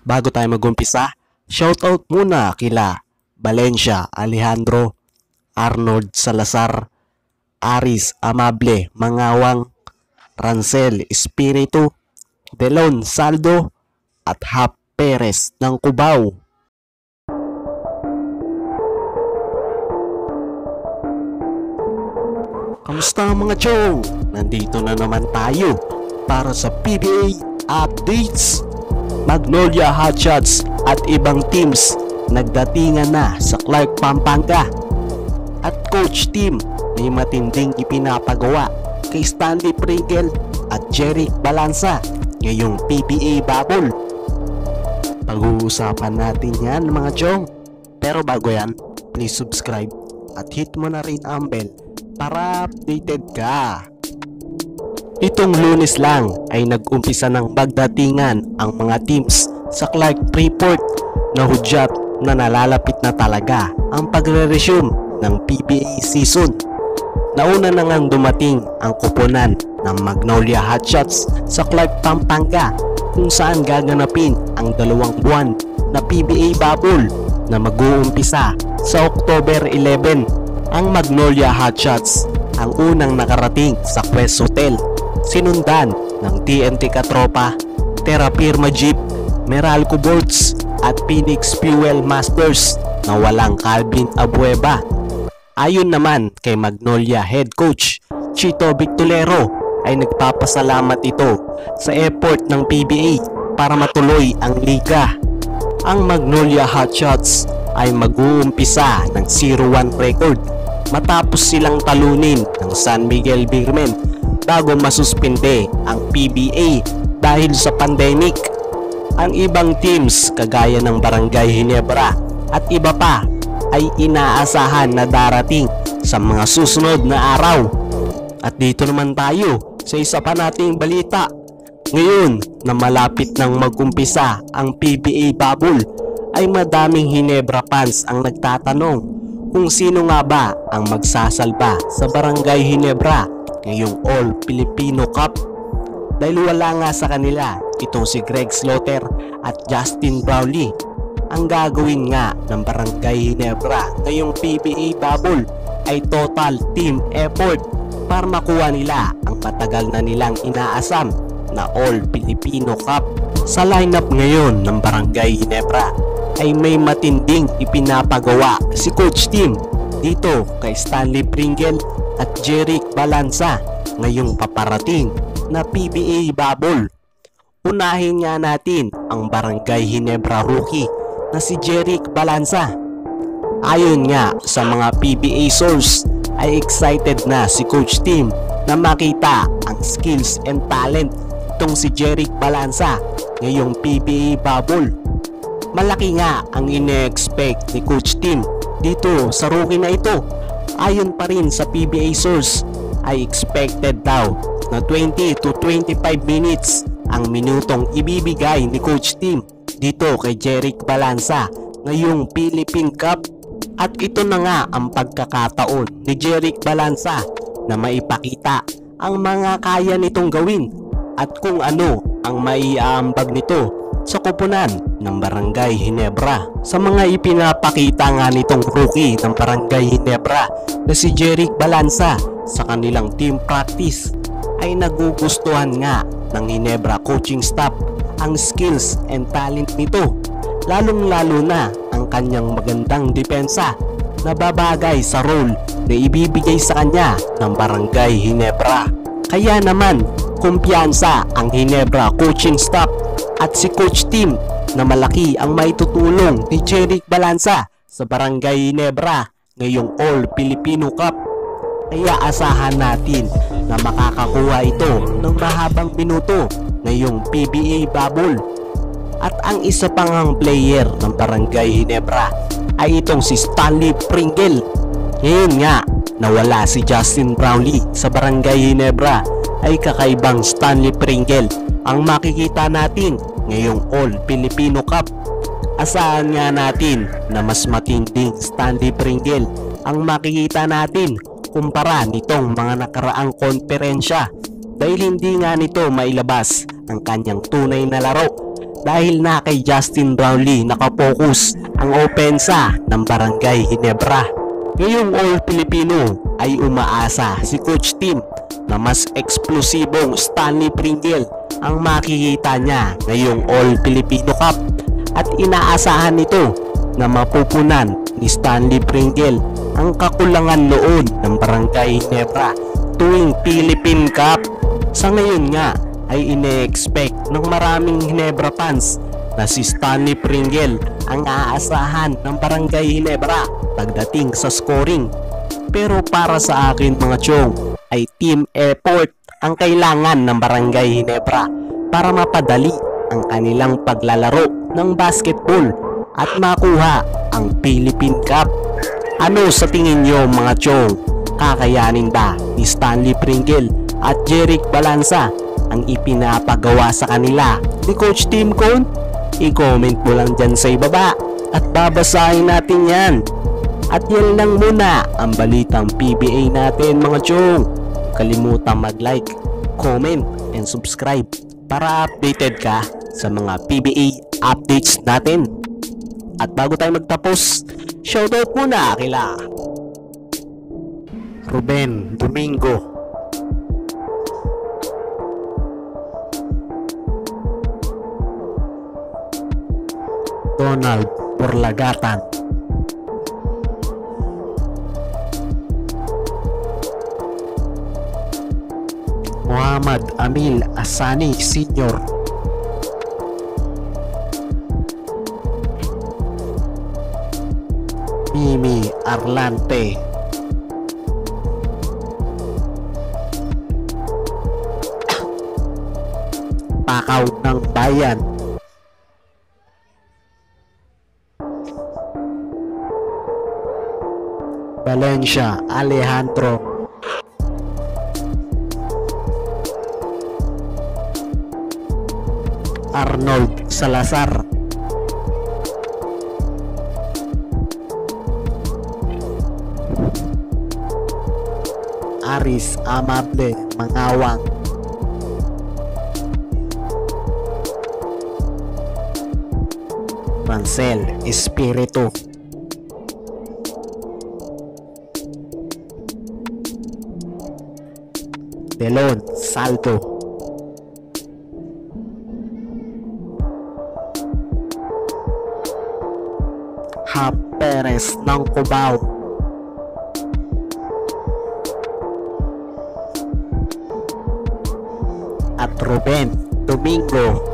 Bago tayo mag-umpisa, shoutout muna kila Valencia Alejandro, Arnold Salazar, Aris Amable Mangawang, Ransel Espiritu, Delon Saldo, at Hap Perez ng Kubao. Kamusta mga chong? Nandito na naman tayo para sa PBA updates. Magnolia Hotshots at ibang teams nagdatingan na sa Clark Pampanga. At Coach Tim may matinding ipinapagawa kay Stanley Pringle at Jerick Balanza ngayong PBA bubble. Pag-uusapan natin yan mga chong. Pero bago yan, please subscribe at hit mo na rin ang bell para updated ka. Itong Lunes lang ay nag-umpisa ng magdatingan ang mga teams sa Clark Freeport na hudyat na nalalapit na talaga ang pagre-resume ng PBA season. Nauna na ngang dumating ang kuponan ng Magnolia Hotshots sa Clark Pampanga kung saan gaganapin ang 2 buwan na PBA bubble na mag-uumpisa sa October 11. Ang Magnolia Hotshots ang unang nakarating sa Cues Hotel, sinundan ng TNT Katropa, Terra Firma Jeep, Meralco Bolts at Phoenix Fuel Masters na walang Calvin Abueva. Ayon naman kay Magnolia Head Coach Chito Victolero ay nagpapasalamat ito sa effort ng PBA para matuloy ang liga. Ang Magnolia Hotshots ay mag-uumpisa ng 0-1 record matapos silang talunin ng San Miguel Beermen bago masuspende ang PBA dahil sa pandemic. Ang ibang teams kagaya ng Barangay Ginebra at iba pa ay inaasahan na darating sa mga susunod na araw. At dito naman tayo sa isa pa nating balita. Ngayon na malapit nang magumpisa ang PBA bubble ay madaming Ginebra fans ang nagtatanong kung sino nga ba ang magsasalba sa Barangay Ginebra ngayong All Filipino Cup, dahil wala nga sa kanila itong si Greg Slaughter at Justin Brownlee. Ang gagawin nga ng Barangay Ginebra ngayong PBA bubble ay total team effort para makuha nila ang matagal na nilang inaasam na All Filipino Cup. Sa lineup ngayon ng Barangay Ginebra ay may matinding ipinapagawa si Coach Tim dito kay Stanley Pringle at Jerick Balanza ngayong paparating na PBA bubble. Unahin nga natin ang Barangay Ginebra rookie na si Jerick Balanza. Ayon nga sa mga PBA source ay excited na si Coach Tim na makita ang skills and talent itong si Jerick Balanza ngayong PBA bubble. Malaki nga ang ine-expect ni Coach Tim dito sa rookie na ito. Ayon pa rin sa PBA source ay expected daw na 20 to 25 minutes ang minutong ibibigay ni Coach Tim dito kay Jerick Balanza ngayong Philippine Cup. At ito na nga ang pagkakataon ni Jerick Balanza na maipakita ang mga kaya nitong gawin at kung ano ang maiaambag nito sa kupunan ng Barangay Ginebra. Sa mga ipinapakita nga nitong rookie ng Barangay Ginebra na si Jerick Balanza sa kanilang team practice ay nagugustuhan nga ng Ginebra coaching staff ang skills and talent nito, lalong-lalo na ang kanyang magandang depensa na babagay sa role na ibibigay sa kanya ng Barangay Ginebra. Kaya naman kumpiyansa ang Ginebra coaching staff at si Coach Tim na malaki ang maitutulong ni Jerick Balanza sa Barangay Ginebra ngayong All Filipino Cup. Kaya asahan natin na makakakuha ito ng mahabang minuto ngayong PBA bubble. At ang isa pang player ng Barangay Ginebra ay itong si Stanley Pringle. Ngayon nga nawala si Justin Brownlee sa Barangay Ginebra ay kakaibang Stanley Pringle ang makikita natin ngayong All Filipino Cup. Asahan nga natin na mas matinding Stanley Pringle ang makikita natin kumpara nitong mga nakaraang konferensya dahil hindi nga nito mailabas ang kanyang tunay na laro dahil na kay Justin Brownlee nakapokus ang opensa ng Barangay Ginebra. Ngayong All-Filipino ay umaasa si Coach Tim na mas eksplosibong Stanley Pringle ang makikita niya ngayong All-Filipino Cup at inaasahan nito na mapupunan ni Stanley Pringle ang kakulangan noon ng Barangay Ginebra tuwing Philippine Cup. Sa ngayon nga ay ine-expect ng maraming Ginebra fans na si Stanley Pringle ang aasahan ng Barangay Ginebra pagdating sa scoring. Pero para sa akin mga chong, ay team effort ang kailangan ng Barangay Ginebra para mapadali ang kanilang paglalaro ng basketball at makuha ang Philippine Cup. Ano sa tingin nyo mga chong? Kakayanin ba ni Stanley Pringle at Jerick Balanza ang ipinapagawa sa kanila ni Coach Tim Cone? I-comment mo lang dyan sa ibaba at babasahin natin yan. At yan lang muna ang balitang PBA natin mga chong. Kalimutan mag-like, comment, and subscribe para updated ka sa mga PBA updates natin. At bago tayo magtapos, shoutout muna kila Ruben Domingo, Donald Borlagatan, Mohamed Amil Asani Sr., Mimi Arlante, Pakaw ng Bayan, Valencia Alejandro, Arnold Salazar, Aris Amable Mangawang, Ransel Espiritu, Delon Saldo, Hap Perez ng Kubao, at Ruben Domingo